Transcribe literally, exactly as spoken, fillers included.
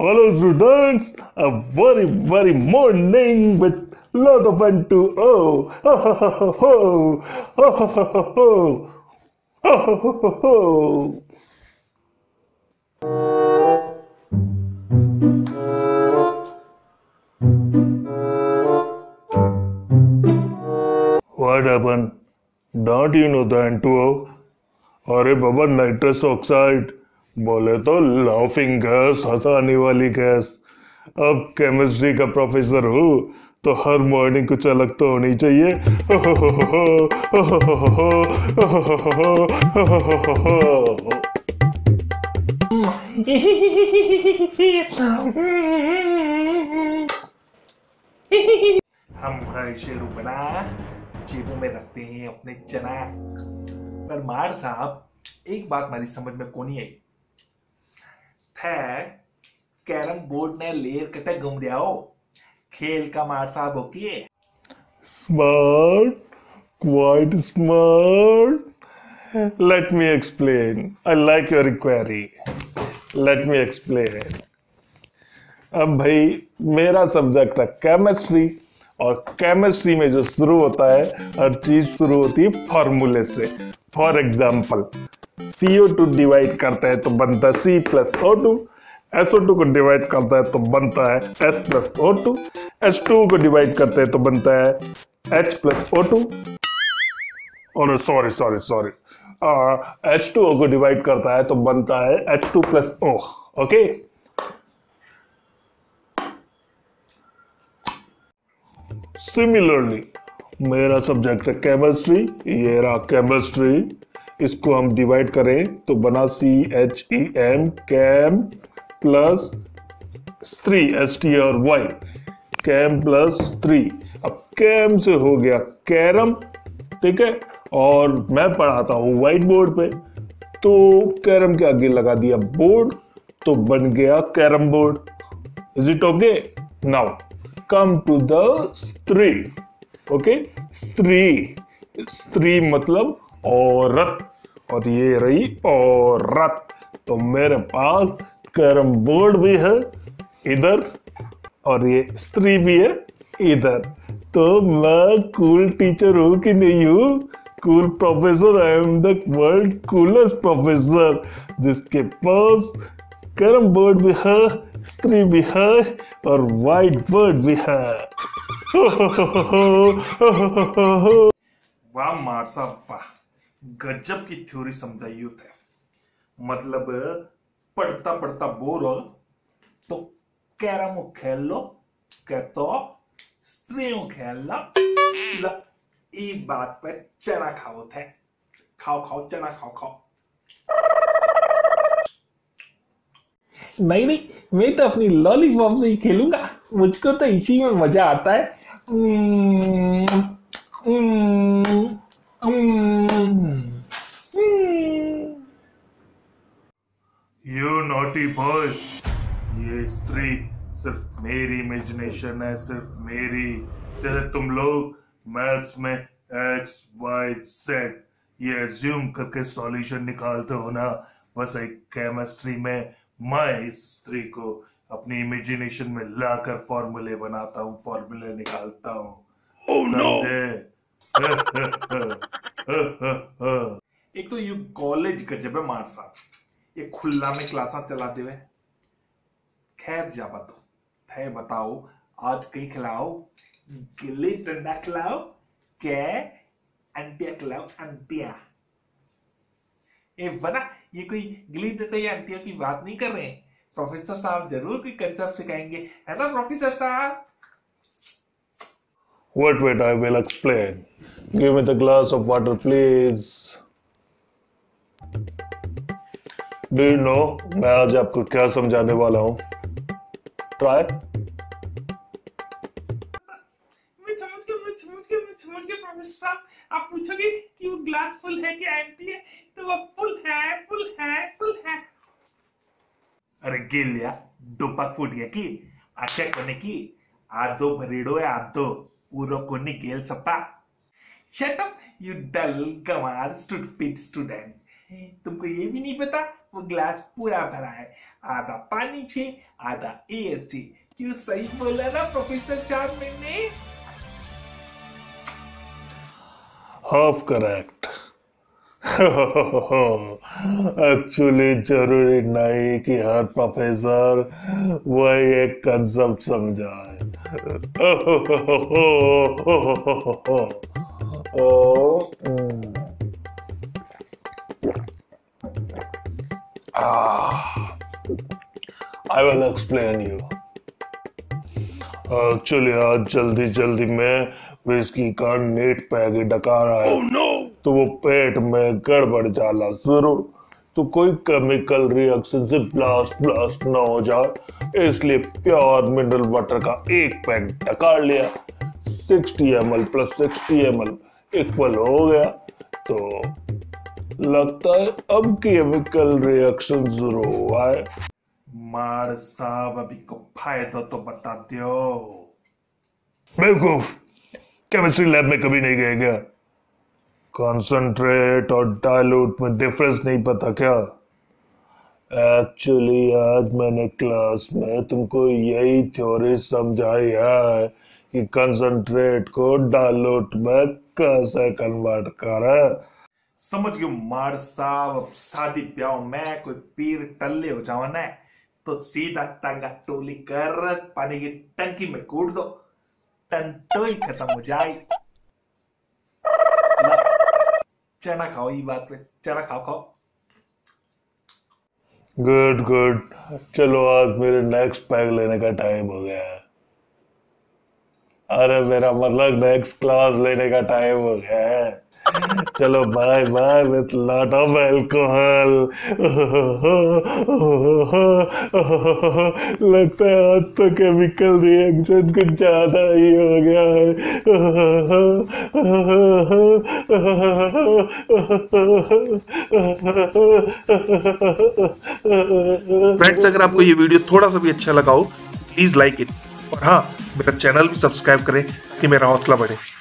Hello students, a very very morning with lot of N two O. Ho ho ho ho ho ho ho ho ho ho ho ho ho. What happened? Don't you know the N two O? अरे बाबा nitrous oxide बोले तो laughing gas, हंसाने वाली gas. अब chemistry का professor हो तो हर morning कुछ अलग तो होनी चाहिए। हम हर शेरू बना जेबों में रखते हैं अपने चना। पर मार साहब, एक बात हमारी समझ में को नहीं आई। कैरम बोर्ड ने लेर कटे घूम दिया हो, खेल का मार साहब होती है। Smart, quite smart. Let me explain, I like your query. Let me explain. अब भाई मेरा सब्जेक्ट है केमिस्ट्री, और केमिस्ट्री में जो शुरू होता है, हर चीज शुरू होती है फॉर्मूले से। For example, C O two divide करता है तो बनता है C plus O two, S O two को डिवाइड करता है तो बनता है S plus O two, H two को डिवाइड करते हैं तो बनता है H प्लस O टू, और sorry sorry sorry H two O को डिवाइड करता है तो बनता है H two plus O, okay? Similarly मेरा सब्जेक्ट है केमिस्ट्री, ये रहा केमिस्ट्री। इसको हम डिवाइड करें तो बना C H E M cam plus स्त्री S T R Y, cam plus स्त्री। अब कैम से हो गया कैरम, ठीक है, और मैं पढ़ाता हूँ व्हाइट बोर्ड पे, तो कैरम के आगे लगा दिया बोर्ड तो बन गया carrom board. Is it okay? Now come to the स्त्री। ओके, स्त्री स्त्री मतलब औरत, और ये रही औरत। तो मेरे पास कैरम बोर्ड भी है इधर, और ये स्त्री भी है इधर। तो मैं कूल टीचर हूँ कि नहीं हूँ? Cool professor. I am the world coolest professor, जिसके पास कैरम बोर्ड भी है, स्त्री भी है, और व्हाइट बोर्ड भी है। वाह मार साहब वाह, गजब की थ्योरी समझाई होता है। मतलब पढ़ता पढ़ता बोर हो तो कैरम खेल लो, कहते स्त्रियों खेल लो, ये बात पे चना खाओ थे, खाओ खाओ चना खाओ खाओ। नहीं नहीं, मैं तो अपनी लॉलीपॉप से ही खेलूंगा, मुझको तो इसी में मजा आता है। mm. Mm. Mm. You naughty boy, ये स्त्री सिर्फ मेरी इमेजिनेशन है, सिर्फ मेरी। जैसे तुम लोग मैथ्स में एक्स वाई जेड ये एज्यूम करके सॉल्यूशन निकालते हो ना, बस एक केमिस्ट्री में मैं इस स्त्री को अपनी इमेजिनेशन में लाकर फॉर्मूले बनाता हूँ, फॉर्मूले निकालता हूँ। oh, समझे? no. एक तो यू कॉलेज गजब है मार साहब, ये खुला में क्लासा चला देवे। खैर जा बताओ, खैर बताओ आज कहीं खिलाओ, गिल्ली डंडा खिलाओ के अंटिया खिलाओ, अंटिया। ये बना, ये कोई गिल्ली डंडा या अंटिया की बात नहीं कर रहे हैं। प्रोफेसर साहब जरूर कोई कंसेप्ट सिखाएंगे, है ना प्रोफेसर साहब? Wait, wait, I will explain. Give me the glass of water, please. Do you know, मैं आज आपको क्या समझाने वाला हूँ? Try. मैं समझ गया, मैं समझ गया, मैं समझ गया प्रोफेसर साहब। आप पूछोगे कि वो ग्लास फुल है कि एम्प्टी है, तो वो फुल है, फुल है, फुल है। अरे गिल्लिया, दोपक फूट गया कि? आशा कोने की, आधो भरीडो है आधो। पूरा कोनी गेल सपा। शट अप यू डल गवार स्टूपिड स्टूडेंट, तुमको ये भी नहीं पता वो ग्लास पूरा भरा है, आधा पानी छे आधा एयर छे। क्यों सही बोला ना प्रोफेसर चार्मिन ने? Half correct. एक्चुअली जरूरी नहीं कि हर प्रोफेसर वही एक कंसेप्ट समझाए। I will explain you. Actually आज जल्दी जल्दी में विस्की का नेट पैकेट डकार आया। oh, no! तो वो पेट में गड़बड़ जाला शुरू, तो कोई केमिकल रिएक्शन से ब्लास्ट ब्लास्ट ना हो जाए, इसलिए प्योर मिनरल वाटर का एक पैक डकार लिया। साठ एम एल प्लस साठ एम एल इक्वल हो गया। तो लगता है अब केमिकल रिएक्शन शुरू हुआ है। मार साहब अभी को फायदा तो बताते हो। बेवकूफ, केमिस्ट्री लैब में कभी नहीं गए क्या? कॉन्सेंट्रेट और डाइल्यूट में डिफरेंस नहीं पता क्या? एक्चुअली आज मैंने क्लास में तुमको यही थ्योरी समझाई है कि कॉन्सेंट्रेट को डाइल्यूट में कैसे कन्वर्ट करें। समझ गयो मार साहब, शादी ब्याह में कोई पीर टल्ले हो जावा ना तो सीधा टांगा टोली कर पानी की टंकी में कूद दो, टंटोई खत्म हो जाए। चना खाओ, ये बात में चना खाओ खाओ। गुड गुड, चलो आज मेरे नेक्स्ट पैग लेने का टाइम हो गया है। अरे मेरा मतलब नेक्स्ट क्लास लेने का टाइम हो गया है। चलो bye bye with lot of alcohol. लगता है आज तो केमिकल रिएक्शन कुछ ज्यादा ही हो गया है। फ्रेंड्स, अगर आपको ये वीडियो थोड़ा सा भी अच्छा लगा हो प्लीज लाइक इट, और हाँ मेरा चैनल भी सब्सक्राइब करें कि मेरा हौसला बढ़े।